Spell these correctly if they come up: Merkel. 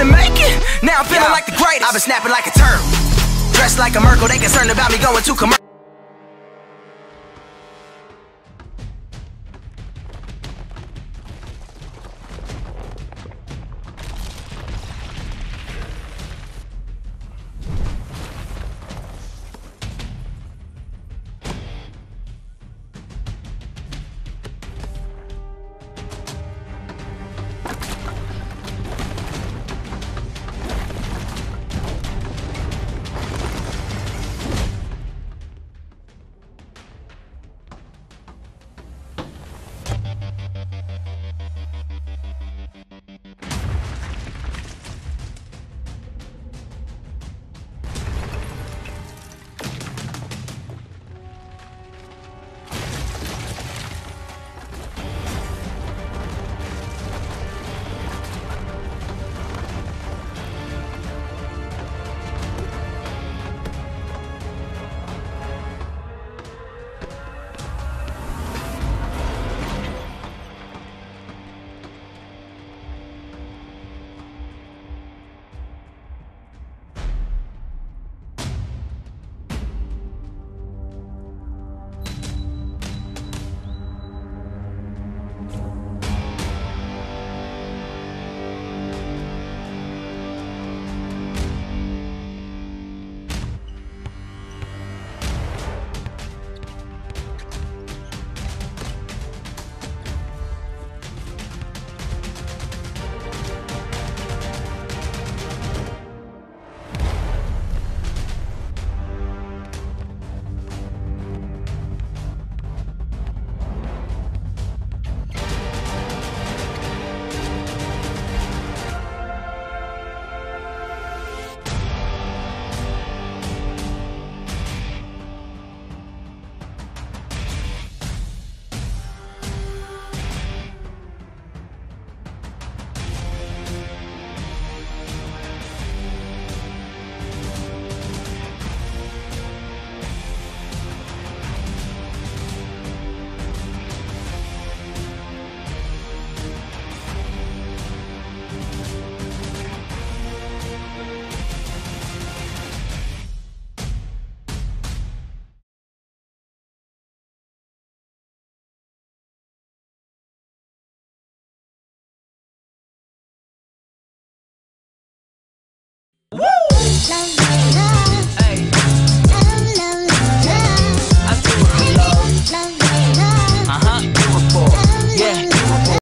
in the making. Now I'm feeling like the greatest. I've been snapping like a turtle, dressed like a Merkel. They concerned about me going too commercial.